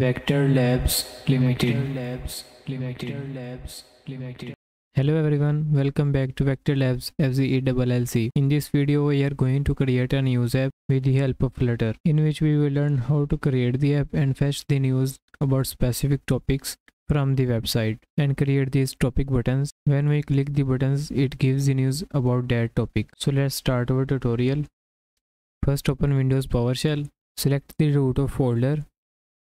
Vector Labs Limited. Hello everyone, welcome back to Vector Labs FZE LLC. In this video, we are going to create a news app with the help of Flutter, in which we will learn how to create the app and fetch the news about specific topics from the website and create these topic buttons. When we click the buttons, it gives the news about that topic. So let's start our tutorial. First, open Windows PowerShell. Select the root of folder.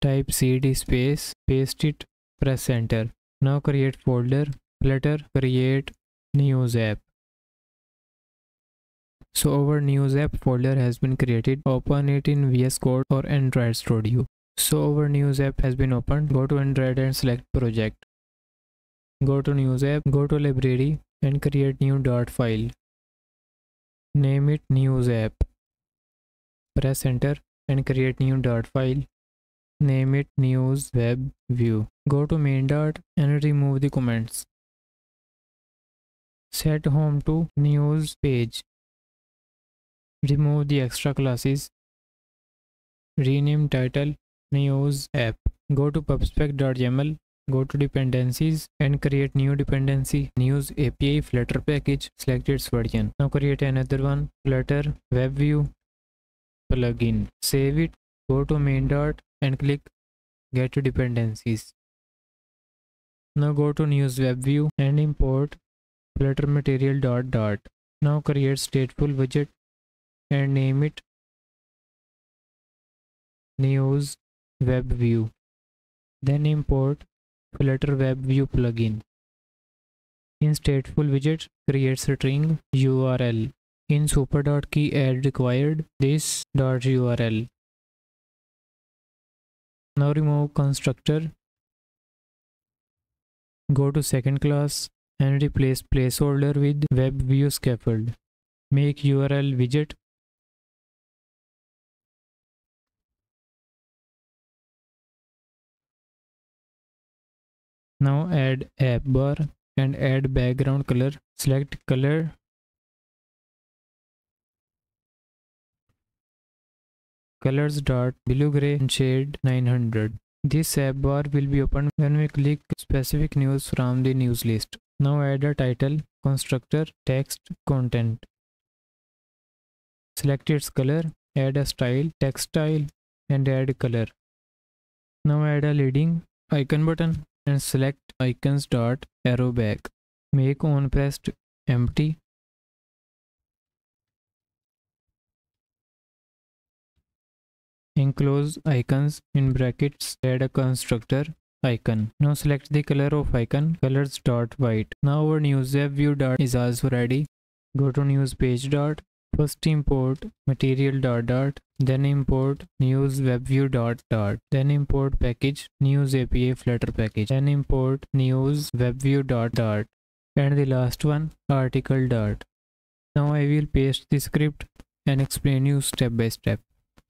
Type cd space, paste it, press enter. Now create folder, Flutter, create news app. So our news app folder has been created. Open it in VS Code or Android Studio. So our news app has been opened. Go to Android and select project. Go to news app, go to library and create new Dart file. Name it news app. Press enter and create new Dart file. Name it news WebView. Go to main.dart and remove the comments. Set home to news page. Remove the extra classes. Rename title news app. Go to pubspec.yaml, go to dependencies and create new dependency news API Flutter package. Select its version. Now create another one, Flutter WebView plugin. Save it. Go to main.dart and click get to dependencies. Now go to news WebView and import Flutter material .. Now create stateful widget and name it news WebView. Then import Flutter WebView plugin. In stateful widget, create string URL. In super.key add required this.url. Now remove constructor. Go to second class and replace placeholder with WebView scaffold. Make URL widget. Now add app bar and add background color. Select color. Colors . Blue gray and shade 900. This app bar will be opened when we click specific news from the news list. Now add a title, constructor, text, content. Select its color, add a style, text style and add color. Now add a leading icon button and select icons . Arrow back. Make on pressed empty. Enclose icons in brackets. Add a constructor icon. Now select the color of icon, colors . White. Now our news app view is also ready. Go to news page . First import material . Then import news webview . Then import package news API Flutter package. Then import news webview . And the last one, article . Now I will paste the script and explain you step by step.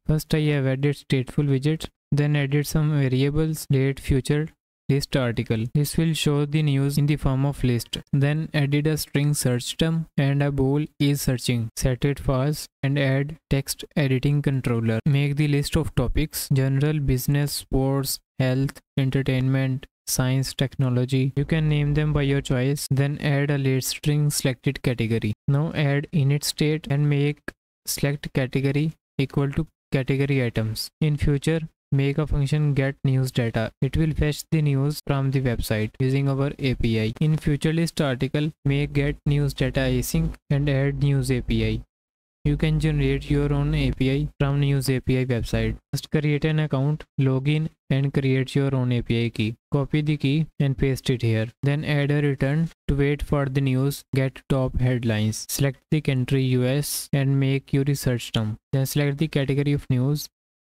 First I have added stateful widget, then added some variables, date, future, list, article. This will show the news in the form of list. Then added a string search term and a bool is searching. Set it false and add text editing controller. Make the list of topics, general, business, sports, health, entertainment, science, technology. You can name them by your choice. Then add a list string selected category. Now add init state and make select category equal to category items. In future, make a function get news data. It will fetch the news from the website using our API. In future list article, make get news data async and add news API. You can generate your own API from news API website. Just create an account, log in and create your own API key. Copy the key and paste it here. Then add a return to wait for the news get top headlines. Select the country US and make your research term. Then select the category of news,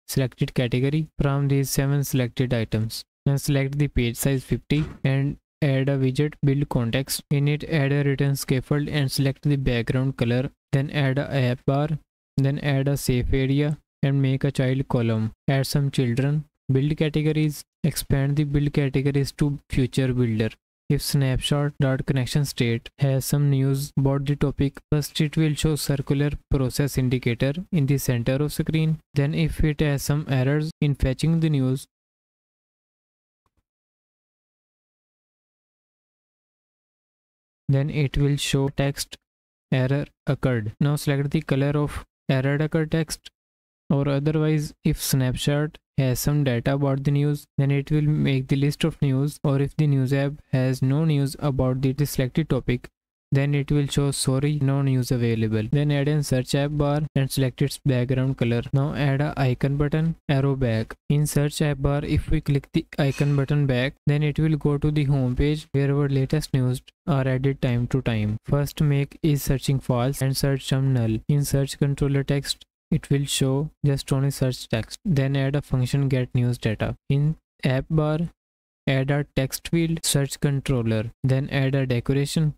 selected category from these 7 selected items. Then select the page size 50 and add a widget build context. In it add a return scaffold and select the background color. Then add a app bar. Then add a safe area and make a child column. Add some children. Build categories. Expand the build categories to future builder. If snapshot.connection state has some news about the topic, first it will show circular process indicator in the center of screen. Then if it has some errors in fetching the news, then it will show text error occurred. Now select the color of error occurred text, or otherwise if snapshot has some data about the news, then it will make the list of news, or if the news app has no news about the selected topic, then it will show sorry, no news available. Then add a search app bar and select its background color. Now add a icon button, arrow back. In search app bar, if we click the icon button back, then it will go to the home page where our latest news are added time to time. First make is searching false and search some null. In search controller text, it will show just only search text. Then add a function get news data. In app bar, add a text field, search controller, then add a decoration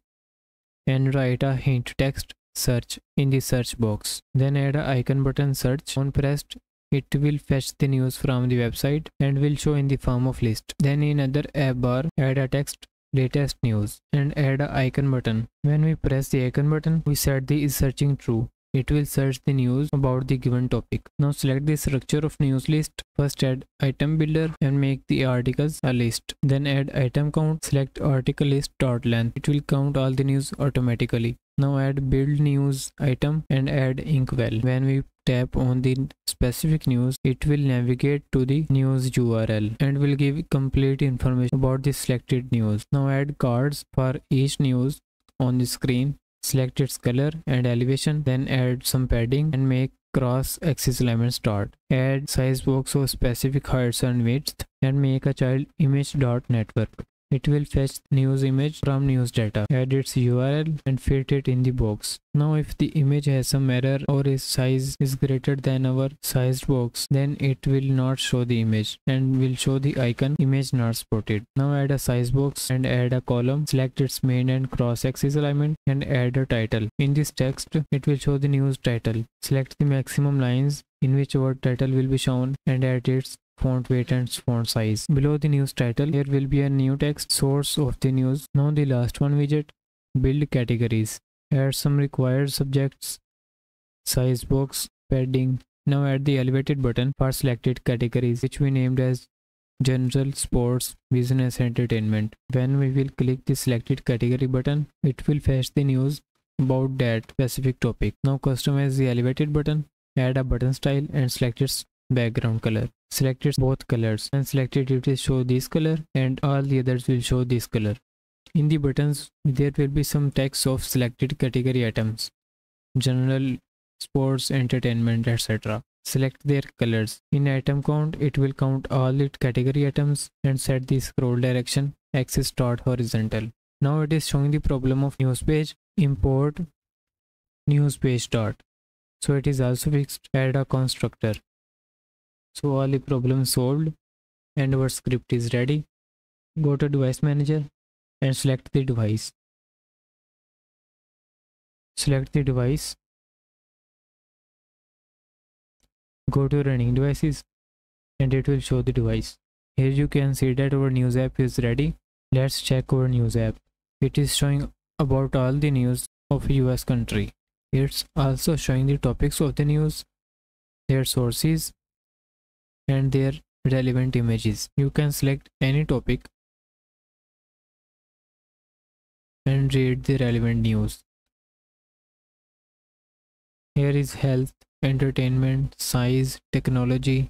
and write a hint text search in the search box. Then add a icon button search. When pressed, it will fetch the news from the website and will show in the form of list. Then in other app bar, add a text latest news and add a icon button. When we press the icon button, we set the is searching true. It will search the news about the given topic. Now select the structure of news list. First add item builder and make the articles a list. Then add item count. Select article list dot length. It will count all the news automatically. Now add build news item and add inkwell. When we tap on the specific news, it will navigate to the news URL and will give complete information about the selected news. Now add cards for each news on the screen. Select its color and elevation, then add some padding and make cross axis alignments dot. Add size box of specific heights and width and make a child image dot network. It will fetch news image from news data. Add its URL and fit it in the box. Now if the image has some error or its size is greater than our sized box, then it will not show the image and will show the icon image not supported. Now add a size box and add a column. Select its main and cross axis alignment and add a title. In this text, it will show the news title. Select the maximum lines in which our title will be shown and add its font weight and font size. Below the news title, there will be a new text source of the news. Now the last one widget, build categories. Add some required subjects, size box, padding. Now add the elevated button for selected categories, which we named as general, sports, business, entertainment. When we will click the selected category button, it will fetch the news about that specific topic. Now customize the elevated button. Add a button style and select its background color. Select its both colors and select it will show this color and all the others will show this color. In the buttons, there will be some text of selected category items, general, sports, entertainment, etc. Select their colors. In item count, it will count all the category items and set the scroll direction axis dot horizontal. Now it is showing the problem of news page. Import news page dot. So it is also fixed. Add a constructor. So all the problems solved and our script is ready. Go to device manager and select the device. Select the device. Go to running devices and it will show the device. Here you can see that our news app is ready. Let's check our news app. It is showing about all the news of US country. It's also showing the topics of the news, their sources, and their relevant images. You can select any topic and read the relevant news. Here is health, entertainment, science, technology,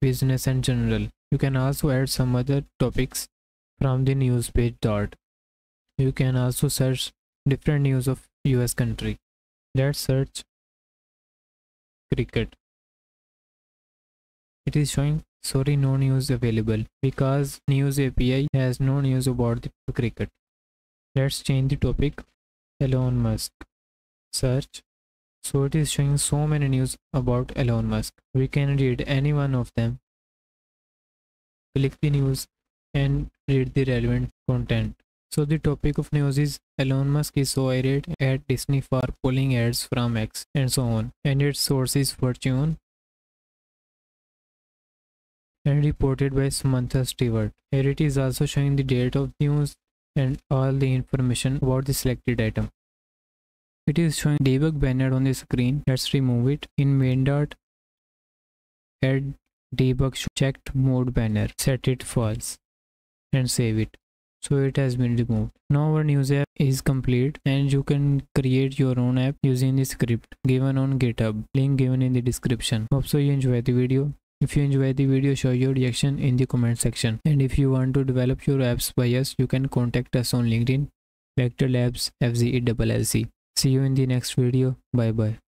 business and general. You can also add some other topics from the news page dot. You can also search different news of US country. Let's search cricket. It is showing sorry, no news available because News API has no news about the cricket. Let's change the topic, Elon Musk. Search. So it is showing so many news about Elon Musk. We can read any one of them. Click the news and read the relevant content. So the topic of news is Elon Musk is so irate at Disney for pulling ads from X, and so on. And its source is Fortune and reported by Samantha Stewart. Here it is also showing the date of news and all the information about the selected item. It is showing debug banner on the screen. Let's remove it. In main.dart, add debug checked mode banner. Set it false and save it. so it has been removed. Now our news app is complete and you can create your own app using the script given on GitHub, link given in the description. Hope so you enjoy the video. If you enjoy the video, show your reaction in the comment section. And if you want to develop your apps by us, you can contact us on LinkedIn, Vector Labs FZE LLC. See you in the next video. Bye bye.